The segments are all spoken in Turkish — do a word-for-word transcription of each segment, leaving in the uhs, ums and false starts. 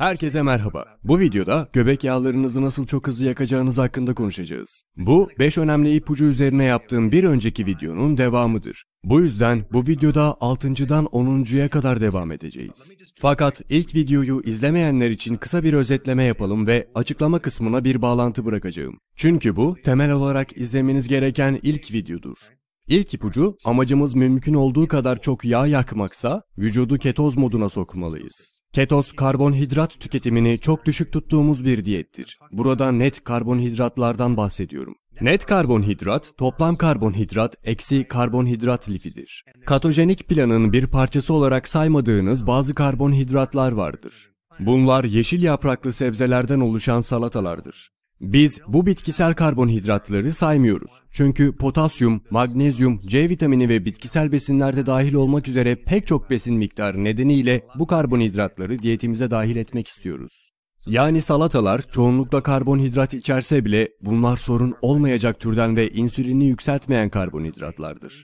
Herkese merhaba. Bu videoda göbek yağlarınızı nasıl çok hızlı yakacağınız hakkında konuşacağız. Bu, beş önemli ipucu üzerine yaptığım bir önceki videonun devamıdır. Bu yüzden bu videoda altıncıdan onuncuya kadar devam edeceğiz. Fakat ilk videoyu izlemeyenler için kısa bir özetleme yapalım ve açıklama kısmına bir bağlantı bırakacağım. Çünkü bu, temel olarak izlemeniz gereken ilk videodur. İlk ipucu, amacımız mümkün olduğu kadar çok yağ yakmaksa, vücudu ketoz moduna sokmalıyız. Ketoz, karbonhidrat tüketimini çok düşük tuttuğumuz bir diyettir. Burada net karbonhidratlardan bahsediyorum. Net karbonhidrat, toplam karbonhidrat eksi karbonhidrat lifidir. Katojenik planın bir parçası olarak saymadığınız bazı karbonhidratlar vardır. Bunlar yeşil yapraklı sebzelerden oluşan salatalardır. Biz bu bitkisel karbonhidratları saymıyoruz. Çünkü potasyum, magnezyum, C vitamini ve bitkisel besinlerde dahil olmak üzere pek çok besin miktarı nedeniyle bu karbonhidratları diyetimize dahil etmek istiyoruz. Yani salatalar çoğunlukla karbonhidrat içerse bile bunlar sorun olmayacak türden ve insülini yükseltmeyen karbonhidratlardır.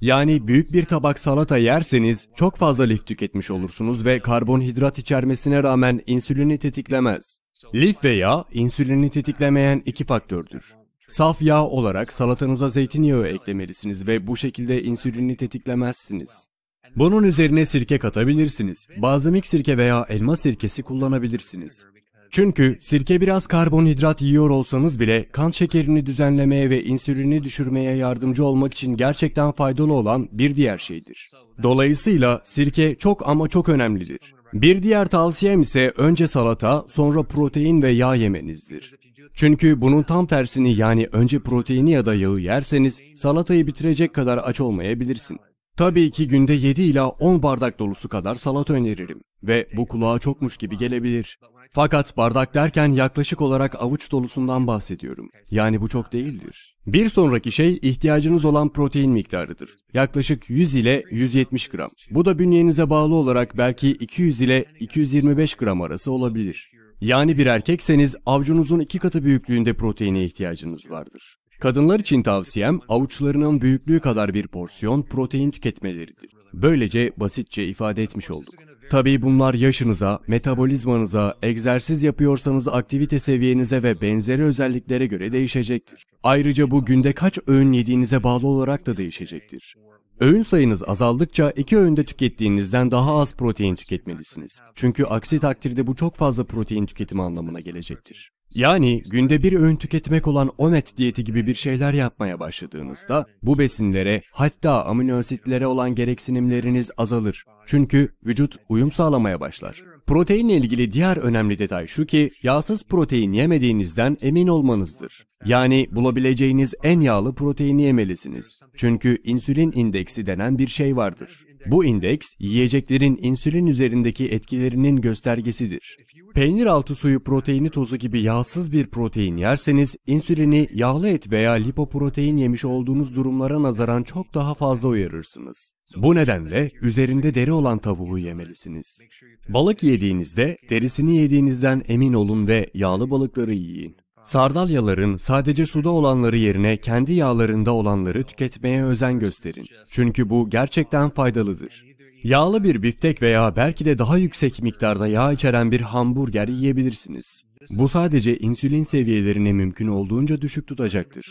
Yani büyük bir tabak salata yerseniz çok fazla lif tüketmiş olursunuz ve karbonhidrat içermesine rağmen insülini tetiklemez. Lif ve yağ, insülini tetiklemeyen iki faktördür. Saf yağ olarak salatanıza zeytinyağı eklemelisiniz ve bu şekilde insülini tetiklemezsiniz. Bunun üzerine sirke katabilirsiniz. Balzamik sirke veya elma sirkesi kullanabilirsiniz. Çünkü sirke biraz karbonhidrat yiyor olsanız bile kan şekerini düzenlemeye ve insülini düşürmeye yardımcı olmak için gerçekten faydalı olan bir diğer şeydir. Dolayısıyla sirke çok ama çok önemlidir. Bir diğer tavsiyem ise önce salata, sonra protein ve yağ yemenizdir. Çünkü bunun tam tersini yani önce proteini ya da yağı yerseniz salatayı bitirecek kadar aç olmayabilirsin. Tabii ki günde yedi ila on bardak dolusu kadar salata öneririm ve bu kulağa çokmuş gibi gelebilir. Fakat bardak derken yaklaşık olarak avuç dolusundan bahsediyorum. Yani bu çok değildir. Bir sonraki şey ihtiyacınız olan protein miktarıdır. Yaklaşık yüz ile yüz yetmiş gram. Bu da bünyenize bağlı olarak belki iki yüz ile iki yüz yirmi beş gram arası olabilir. Yani bir erkekseniz avucunuzun iki katı büyüklüğünde proteine ihtiyacınız vardır. Kadınlar için tavsiyem avuçlarının büyüklüğü kadar bir porsiyon protein tüketmeleridir. Böylece basitçe ifade etmiş olduk. Tabii bunlar yaşınıza, metabolizmanıza, egzersiz yapıyorsanız aktivite seviyenize ve benzeri özelliklere göre değişecektir. Ayrıca bu günde kaç öğün yediğinize bağlı olarak da değişecektir. Öğün sayınız azaldıkça iki öğünde tükettiğinizden daha az protein tüketmelisiniz. Çünkü aksi takdirde bu çok fazla protein tüketimi anlamına gelecektir. Yani günde bir öğün tüketmek olan O M E D diyeti gibi bir şeyler yapmaya başladığınızda bu besinlere hatta amino asitlere olan gereksinimleriniz azalır. Çünkü vücut uyum sağlamaya başlar. Proteinle ilgili diğer önemli detay şu ki yağsız protein yemediğinizden emin olmanızdır. Yani bulabileceğiniz en yağlı proteini yemelisiniz. Çünkü insülin indeksi denen bir şey vardır. Bu indeks, yiyeceklerin insülin üzerindeki etkilerinin göstergesidir. Peynir altı suyu proteini tozu gibi yağsız bir protein yerseniz, insülini yağlı et veya lipoprotein yemiş olduğunuz durumlara nazaran çok daha fazla uyarırsınız. Bu nedenle üzerinde deri olan tavuğu yemelisiniz. Balık yediğinizde, derisini yediğinizden emin olun ve yağlı balıkları yiyin. Sardalyaların sadece suda olanları yerine kendi yağlarında olanları tüketmeye özen gösterin. Çünkü bu gerçekten faydalıdır. Yağlı bir biftek veya belki de daha yüksek miktarda yağ içeren bir hamburger yiyebilirsiniz. Bu sadece insülin seviyelerini mümkün olduğunca düşük tutacaktır.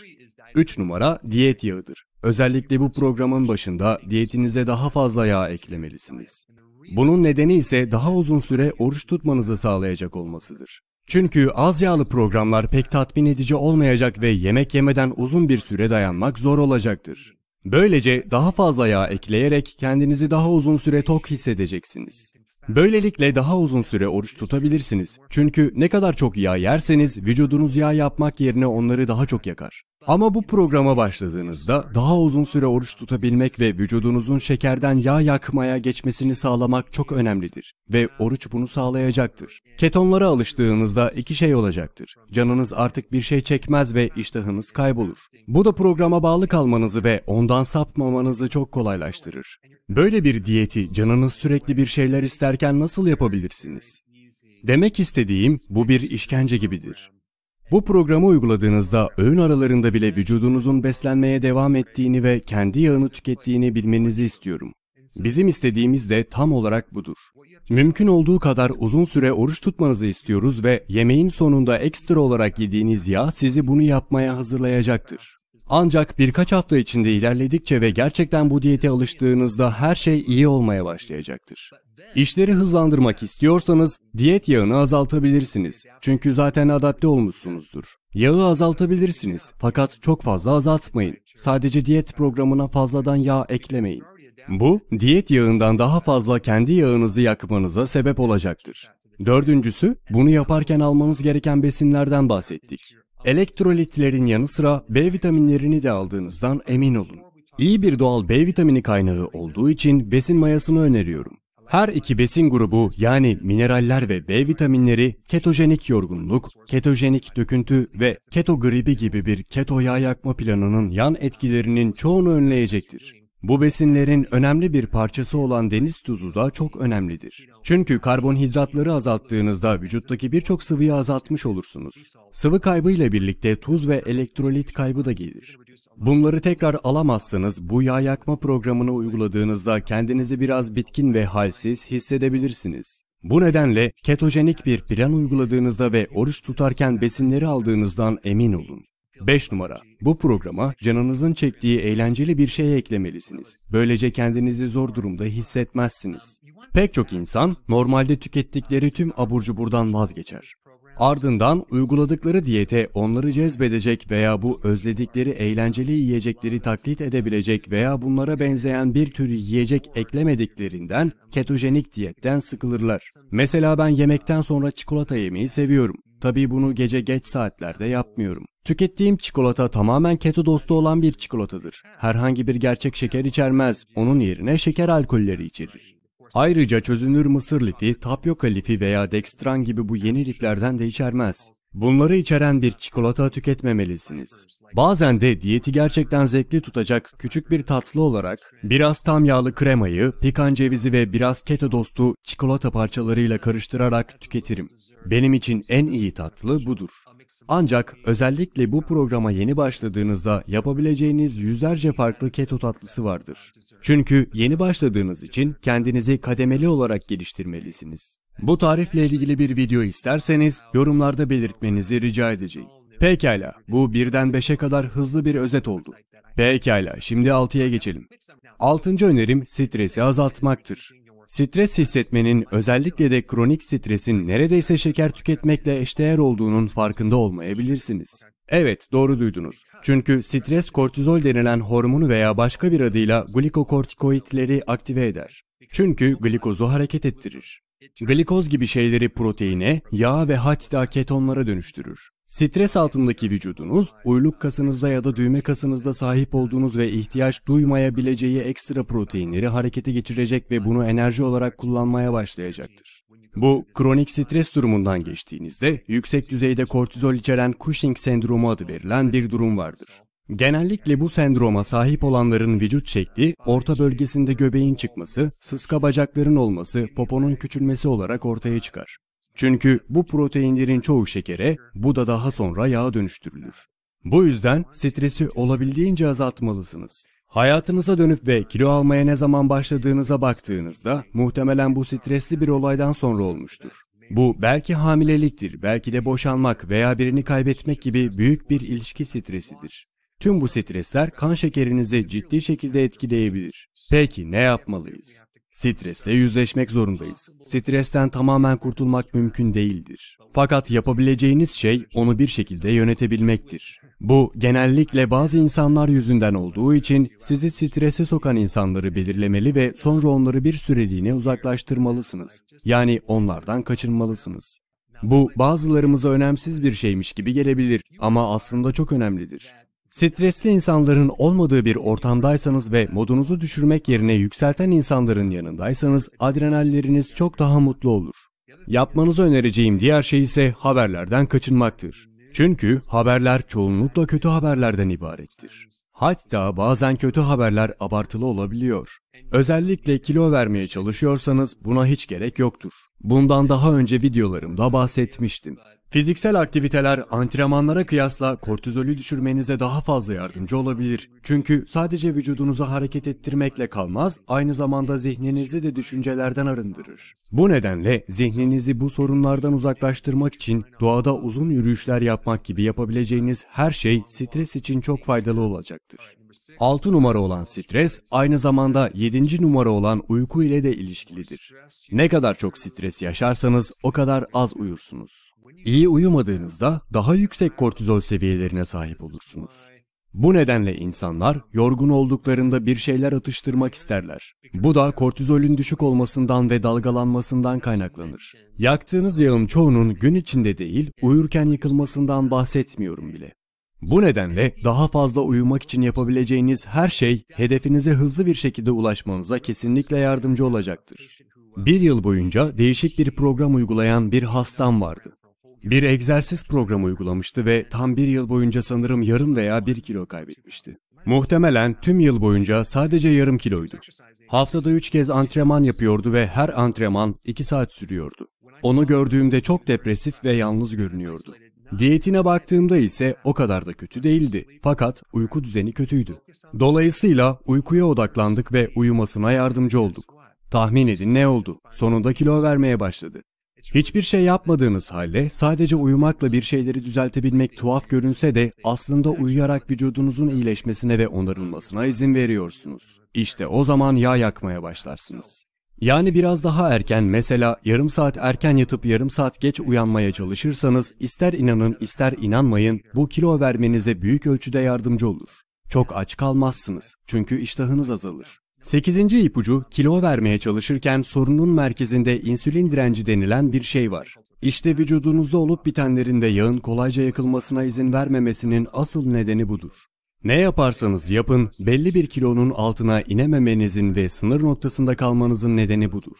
üç numara diyet yağıdır. Özellikle bu programın başında diyetinize daha fazla yağ eklemelisiniz. Bunun nedeni ise daha uzun süre oruç tutmanızı sağlayacak olmasıdır. Çünkü az yağlı programlar pek tatmin edici olmayacak ve yemek yemeden uzun bir süre dayanmak zor olacaktır. Böylece daha fazla yağ ekleyerek kendinizi daha uzun süre tok hissedeceksiniz. Böylelikle daha uzun süre oruç tutabilirsiniz. Çünkü ne kadar çok yağ yerseniz vücudunuz yağ yapmak yerine onları daha çok yakar. Ama bu programa başladığınızda daha uzun süre oruç tutabilmek ve vücudunuzun şekerden yağ yakmaya geçmesini sağlamak çok önemlidir ve oruç bunu sağlayacaktır. Ketonlara alıştığınızda iki şey olacaktır. Canınız artık bir şey çekmez ve iştahınız kaybolur. Bu da programa bağlı kalmanızı ve ondan sapmamanızı çok kolaylaştırır. Böyle bir diyeti canınız sürekli bir şeyler isterken nasıl yapabilirsiniz? Demek istediğim bu bir işkence gibidir. Bu programı uyguladığınızda öğün aralarında bile vücudunuzun beslenmeye devam ettiğini ve kendi yağını tükettiğini bilmenizi istiyorum. Bizim istediğimiz de tam olarak budur. Mümkün olduğu kadar uzun süre oruç tutmanızı istiyoruz ve yemeğin sonunda ekstra olarak yediğiniz yağ sizi bunu yapmaya hazırlayacaktır. Ancak birkaç hafta içinde ilerledikçe ve gerçekten bu diyete alıştığınızda her şey iyi olmaya başlayacaktır. İşleri hızlandırmak istiyorsanız diyet yağını azaltabilirsiniz. Çünkü zaten adapte olmuşsunuzdur. Yağı azaltabilirsiniz fakat çok fazla azaltmayın. Sadece diyet programına fazladan yağ eklemeyin. Bu, diyet yağından daha fazla kendi yağınızı yakmanıza sebep olacaktır. Dördüncüsü, bunu yaparken almanız gereken besinlerden bahsettik. Elektrolitlerin yanı sıra B vitaminlerini de aldığınızdan emin olun. İyi bir doğal B vitamini kaynağı olduğu için besin mayasını öneriyorum. Her iki besin grubu yani mineraller ve B vitaminleri ketojenik yorgunluk, ketojenik döküntü ve keto gribi gibi bir keto yağ yakma planının yan etkilerinin çoğunu önleyecektir. Bu besinlerin önemli bir parçası olan deniz tuzu da çok önemlidir. Çünkü karbonhidratları azalttığınızda vücuttaki birçok sıvıyı azaltmış olursunuz. Sıvı kaybıyla birlikte tuz ve elektrolit kaybı da gelir. Bunları tekrar alamazsanız bu yağ yakma programını uyguladığınızda kendinizi biraz bitkin ve halsiz hissedebilirsiniz. Bu nedenle ketojenik bir plan uyguladığınızda ve oruç tutarken besinleri aldığınızdan emin olun. beş numara. Bu programa canınızın çektiği eğlenceli bir şey eklemelisiniz. Böylece kendinizi zor durumda hissetmezsiniz. Pek çok insan normalde tükettikleri tüm abur cuburdan vazgeçer. Ardından uyguladıkları diyete onları cezbedecek veya bu özledikleri eğlenceli yiyecekleri taklit edebilecek veya bunlara benzeyen bir tür yiyecek eklemediklerinden ketojenik diyetten sıkılırlar. Mesela ben yemekten sonra çikolata yemeyi seviyorum. Tabii bunu gece geç saatlerde yapmıyorum. Tükettiğim çikolata tamamen keto dostu olan bir çikolatadır. Herhangi bir gerçek şeker içermez, onun yerine şeker alkolleri içerir. Ayrıca çözünür mısır lifi, tapyoka lifi veya dextran gibi bu yeni liflerden de içermez. Bunları içeren bir çikolata tüketmemelisiniz. Bazen de diyeti gerçekten zevkli tutacak küçük bir tatlı olarak biraz tam yağlı kremayı, pikan cevizi ve biraz keto dostu çikolata parçalarıyla karıştırarak tüketirim. Benim için en iyi tatlı budur. Ancak özellikle bu programa yeni başladığınızda yapabileceğiniz yüzlerce farklı keto tatlısı vardır. Çünkü yeni başladığınız için kendinizi kademeli olarak geliştirmelisiniz. Bu tarifle ilgili bir video isterseniz yorumlarda belirtmenizi rica edeceğim. Pekala, bu birden beşe kadar hızlı bir özet oldu. Pekala, şimdi altıya geçelim. Altıncı önerim stresi azaltmaktır. Stres hissetmenin, özellikle de kronik stresin neredeyse şeker tüketmekle eşdeğer olduğunun farkında olmayabilirsiniz. Evet, doğru duydunuz. Çünkü stres kortizol denilen hormonu veya başka bir adıyla glikokortikoidleri aktive eder. Çünkü glikozu hareket ettirir. Glikoz gibi şeyleri proteine, yağ ve hatta ketonlara dönüştürür. Stres altındaki vücudunuz, uyluk kasınızda ya da düğme kasınızda sahip olduğunuz ve ihtiyaç duymayabileceği ekstra proteinleri harekete geçirecek ve bunu enerji olarak kullanmaya başlayacaktır. Bu, kronik stres durumundan geçtiğinizde yüksek düzeyde kortizol içeren Cushing sendromu adı verilen bir durum vardır. Genellikle bu sendroma sahip olanların vücut şekli, orta bölgesinde göbeğin çıkması, sıska bacakların olması, poponun küçülmesi olarak ortaya çıkar. Çünkü bu proteinlerin çoğu şekere, bu da daha sonra yağa dönüştürülür. Bu yüzden stresi olabildiğince azaltmalısınız. Hayatınıza dönüp ve kilo almaya ne zaman başladığınıza baktığınızda muhtemelen bu stresli bir olaydan sonra olmuştur. Bu belki hamileliktir, belki de boşanmak veya birini kaybetmek gibi büyük bir ilişki stresidir. Tüm bu stresler kan şekerinizi ciddi şekilde etkileyebilir. Peki ne yapmalıyız? Stresle yüzleşmek zorundayız. Stresten tamamen kurtulmak mümkün değildir. Fakat yapabileceğiniz şey onu bir şekilde yönetebilmektir. Bu genellikle bazı insanlar yüzünden olduğu için sizi strese sokan insanları belirlemeli ve sonra onları bir süreliğine uzaklaştırmalısınız. Yani onlardan kaçınmalısınız. Bu bazılarımıza önemsiz bir şeymiş gibi gelebilir ama aslında çok önemlidir. Stresli insanların olmadığı bir ortamdaysanız ve modunuzu düşürmek yerine yükselten insanların yanındaysanız adrenalleriniz çok daha mutlu olur. Yapmanızı önereceğim diğer şey ise haberlerden kaçınmaktır. Çünkü haberler çoğunlukla kötü haberlerden ibarettir. Hatta bazen kötü haberler abartılı olabiliyor. Özellikle kilo vermeye çalışıyorsanız buna hiç gerek yoktur. Bundan daha önce videolarımda bahsetmiştim. Fiziksel aktiviteler antrenmanlara kıyasla kortizolü düşürmenize daha fazla yardımcı olabilir. Çünkü sadece vücudunuzu hareket ettirmekle kalmaz, aynı zamanda zihninizi de düşüncelerden arındırır. Bu nedenle zihninizi bu sorunlardan uzaklaştırmak için doğada uzun yürüyüşler yapmak gibi yapabileceğiniz her şey stres için çok faydalı olacaktır. altı numara olan stres, aynı zamanda yedinci numara olan uyku ile de ilişkilidir. Ne kadar çok stres yaşarsanız o kadar az uyursunuz. İyi uyumadığınızda daha yüksek kortizol seviyelerine sahip olursunuz. Bu nedenle insanlar yorgun olduklarında bir şeyler atıştırmak isterler. Bu da kortizolün düşük olmasından ve dalgalanmasından kaynaklanır. Yaktığınız yağın çoğunun gün içinde değil, uyurken yıkılmasından bahsetmiyorum bile. Bu nedenle daha fazla uyumak için yapabileceğiniz her şey hedefinize hızlı bir şekilde ulaşmanıza kesinlikle yardımcı olacaktır. Bir yıl boyunca değişik bir program uygulayan bir hastam vardı. Bir egzersiz programı uygulamıştı ve tam bir yıl boyunca sanırım yarım veya bir kilo kaybetmişti. Muhtemelen tüm yıl boyunca sadece yarım kiloydu. Haftada üç kez antrenman yapıyordu ve her antrenman iki saat sürüyordu. Onu gördüğümde çok depresif ve yalnız görünüyordu. Diyetine baktığımda ise o kadar da kötü değildi. Fakat uyku düzeni kötüydü. Dolayısıyla uykuya odaklandık ve uyumasına yardımcı olduk. Tahmin edin ne oldu? Sonunda kilo vermeye başladı. Hiçbir şey yapmadığınız halde sadece uyumakla bir şeyleri düzeltebilmek tuhaf görünse de aslında uyuyarak vücudunuzun iyileşmesine ve onarılmasına izin veriyorsunuz. İşte o zaman yağ yakmaya başlarsınız. Yani biraz daha erken, mesela yarım saat erken yatıp yarım saat geç uyanmaya çalışırsanız, ister inanın ister inanmayın bu kilo vermenize büyük ölçüde yardımcı olur. Çok aç kalmazsınız çünkü iştahınız azalır. sekizinci ipucu, kilo vermeye çalışırken sorunun merkezinde insülin direnci denilen bir şey var. İşte vücudunuzda olup bitenlerin de yağın kolayca yakılmasına izin vermemesinin asıl nedeni budur. Ne yaparsanız yapın, belli bir kilonun altına inememenizin ve sınır noktasında kalmanızın nedeni budur.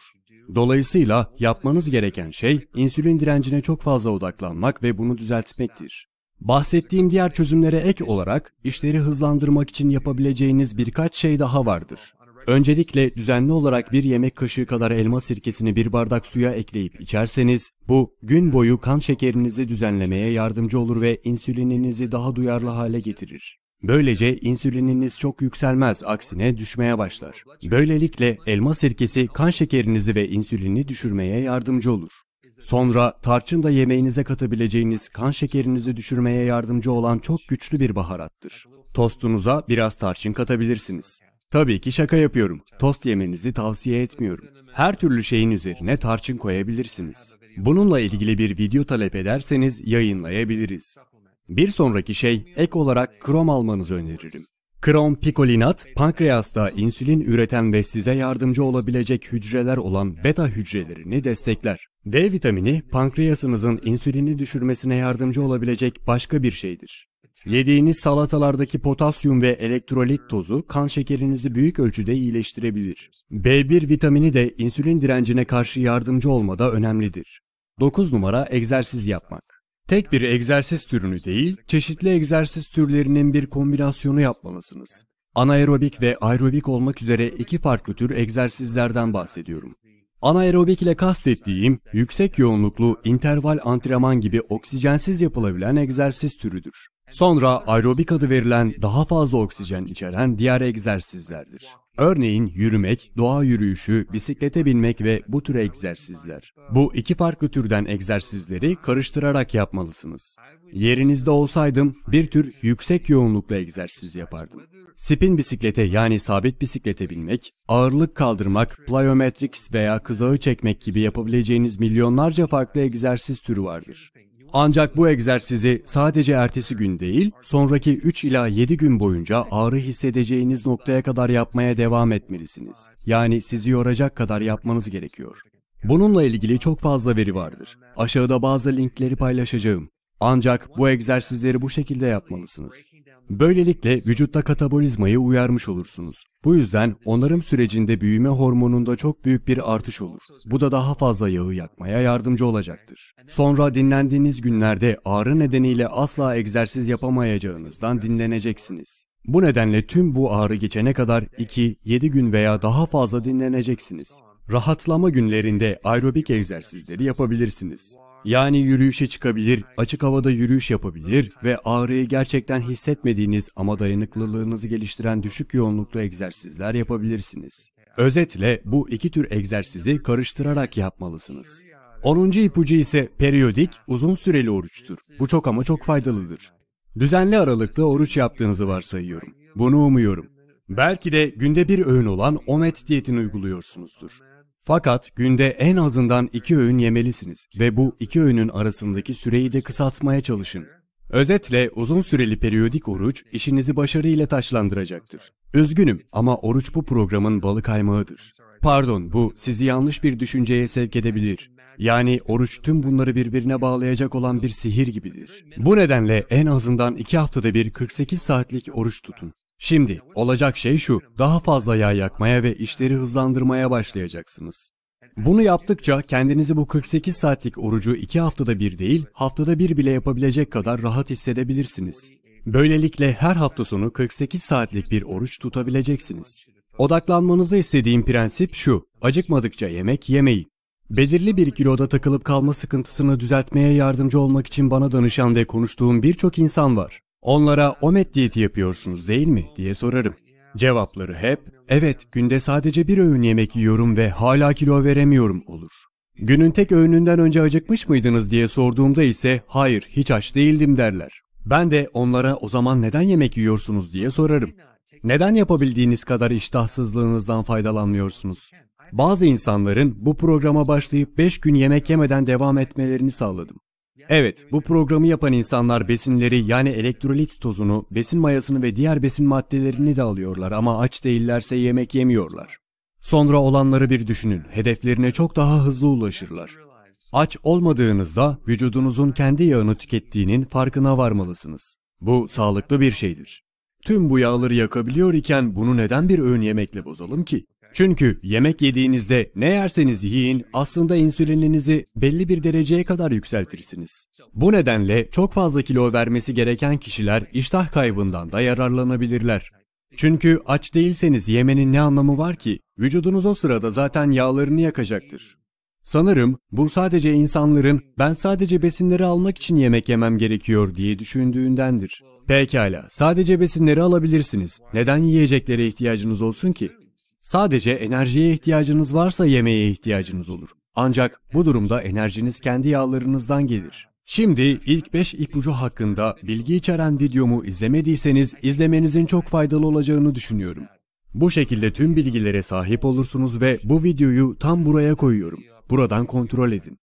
Dolayısıyla yapmanız gereken şey, insülin direncine çok fazla odaklanmak ve bunu düzeltmektir. Bahsettiğim diğer çözümlere ek olarak, işleri hızlandırmak için yapabileceğiniz birkaç şey daha vardır. Öncelikle düzenli olarak bir yemek kaşığı kadar elma sirkesini bir bardak suya ekleyip içerseniz, bu gün boyu kan şekerinizi düzenlemeye yardımcı olur ve insülininizi daha duyarlı hale getirir. Böylece insülininiz çok yükselmez, aksine düşmeye başlar. Böylelikle elma sirkesi kan şekerinizi ve insülini düşürmeye yardımcı olur. Sonra tarçın da yemeğinize katabileceğiniz kan şekerinizi düşürmeye yardımcı olan çok güçlü bir baharattır. Tostunuza biraz tarçın katabilirsiniz. Tabii ki şaka yapıyorum. Tost yemenizi tavsiye etmiyorum. Her türlü şeyin üzerine tarçın koyabilirsiniz. Bununla ilgili bir video talep ederseniz yayınlayabiliriz. Bir sonraki şey, ek olarak krom almanızı öneririm. Krom pikolinat, pankreasta insülin üreten ve size yardımcı olabilecek hücreler olan beta hücrelerini destekler. D vitamini, pankreasınızın insülini düşürmesine yardımcı olabilecek başka bir şeydir. Yediğiniz salatalardaki potasyum ve elektrolit tozu kan şekerinizi büyük ölçüde iyileştirebilir. B bir vitamini de insülin direncine karşı yardımcı olmada önemlidir. dokuz numara, egzersiz yapmak. Tek bir egzersiz türünü değil, çeşitli egzersiz türlerinin bir kombinasyonu yapmalısınız. Anaerobik ve aerobik olmak üzere iki farklı tür egzersizlerden bahsediyorum. Anaerobik ile kastettiğim, yüksek yoğunluklu interval antrenman gibi oksijensiz yapılabilen egzersiz türüdür. Sonra aerobik adı verilen, daha fazla oksijen içeren diğer egzersizlerdir. Örneğin yürümek, doğa yürüyüşü, bisiklete binmek ve bu tür egzersizler. Bu iki farklı türden egzersizleri karıştırarak yapmalısınız. Yerinizde olsaydım bir tür yüksek yoğunluklu egzersiz yapardım. Spin bisiklete, yani sabit bisiklete binmek, ağırlık kaldırmak, plyometrics veya kızağı çekmek gibi yapabileceğiniz milyonlarca farklı egzersiz türü vardır. Ancak bu egzersizi sadece ertesi gün değil, sonraki üç ila yedi gün boyunca ağrı hissedeceğiniz noktaya kadar yapmaya devam etmelisiniz. Yani sizi yoracak kadar yapmanız gerekiyor. Bununla ilgili çok fazla veri vardır. Aşağıda bazı linkleri paylaşacağım. Ancak bu egzersizleri bu şekilde yapmalısınız. Böylelikle vücutta katabolizmayı uyarmış olursunuz. Bu yüzden onarım sürecinde büyüme hormonunda çok büyük bir artış olur. Bu da daha fazla yağı yakmaya yardımcı olacaktır. Sonra dinlendiğiniz günlerde ağrı nedeniyle asla egzersiz yapamayacağınızdan dinleneceksiniz. Bu nedenle tüm bu ağrı geçene kadar iki yedi gün veya daha fazla dinleneceksiniz. Rahatlama günlerinde aerobik egzersizleri yapabilirsiniz. Yani yürüyüşe çıkabilir, açık havada yürüyüş yapabilir ve ağrıyı gerçekten hissetmediğiniz ama dayanıklılığınızı geliştiren düşük yoğunluklu egzersizler yapabilirsiniz. Özetle bu iki tür egzersizi karıştırarak yapmalısınız. onuncu ipucu ise periyodik, uzun süreli oruçtur. Bu çok ama çok faydalıdır. Düzenli aralıklı oruç yaptığınızı varsayıyorum. Bunu umuyorum. Belki de günde bir öğün olan O M E D diyetini uyguluyorsunuzdur. Fakat günde en azından iki öğün yemelisiniz ve bu iki öğünün arasındaki süreyi de kısaltmaya çalışın. Özetle uzun süreli periyodik oruç işinizi başarıyla taçlandıracaktır. Üzgünüm ama oruç bu programın balı kaymağıdır. Pardon, bu sizi yanlış bir düşünceye sevk edebilir. Yani oruç tüm bunları birbirine bağlayacak olan bir sihir gibidir. Bu nedenle en azından iki haftada bir kırk sekiz saatlik oruç tutun. Şimdi olacak şey şu, daha fazla yağ yakmaya ve işleri hızlandırmaya başlayacaksınız. Bunu yaptıkça kendinizi bu kırk sekiz saatlik orucu iki haftada bir değil, haftada bir bile yapabilecek kadar rahat hissedebilirsiniz. Böylelikle her hafta sonu kırk sekiz saatlik bir oruç tutabileceksiniz. Odaklanmanızı istediğim prensip şu, acıkmadıkça yemek yemeyin. Belirli bir kiloda takılıp kalma sıkıntısını düzeltmeye yardımcı olmak için bana danışan ve konuştuğum birçok insan var. Onlara O M E D diyeti yapıyorsunuz değil mi diye sorarım. Cevapları hep, evet günde sadece bir öğün yemek yiyorum ve hala kilo veremiyorum olur. Günün tek öğününden önce acıkmış mıydınız diye sorduğumda ise hayır hiç aç değildim derler. Ben de onlara o zaman neden yemek yiyorsunuz diye sorarım. Neden yapabildiğiniz kadar iştahsızlığınızdan faydalanmıyorsunuz? Bazı insanların bu programa başlayıp beş gün yemek yemeden devam etmelerini sağladım. Evet, bu programı yapan insanlar besinleri yani elektrolit tozunu, besin mayasını ve diğer besin maddelerini de alıyorlar ama aç değillerse yemek yemiyorlar. Sonra olanları bir düşünün, hedeflerine çok daha hızlı ulaşırlar. Aç olmadığınızda vücudunuzun kendi yağını tükettiğinin farkına varmalısınız. Bu sağlıklı bir şeydir. Tüm bu yağları yakabiliyor iken bunu neden bir öğün yemekle bozalım ki? Çünkü yemek yediğinizde ne yerseniz yiyin aslında insülininizi belli bir dereceye kadar yükseltirsiniz. Bu nedenle çok fazla kilo vermesi gereken kişiler iştah kaybından da yararlanabilirler. Çünkü aç değilseniz yemenin ne anlamı var ki? Vücudunuz o sırada zaten yağlarını yakacaktır. Sanırım bu sadece insanların ben sadece besinleri almak için yemek yemem gerekiyor diye düşündüğündendir. Pekala, sadece besinleri alabilirsiniz. Neden yiyeceklere ihtiyacınız olsun ki? Sadece enerjiye ihtiyacınız varsa yemeğe ihtiyacınız olur. Ancak bu durumda enerjiniz kendi yağlarınızdan gelir. Şimdi ilk beş ipucu hakkında bilgi içeren videomu izlemediyseniz izlemenizin çok faydalı olacağını düşünüyorum. Bu şekilde tüm bilgilere sahip olursunuz ve bu videoyu tam buraya koyuyorum. Buradan kontrol edin.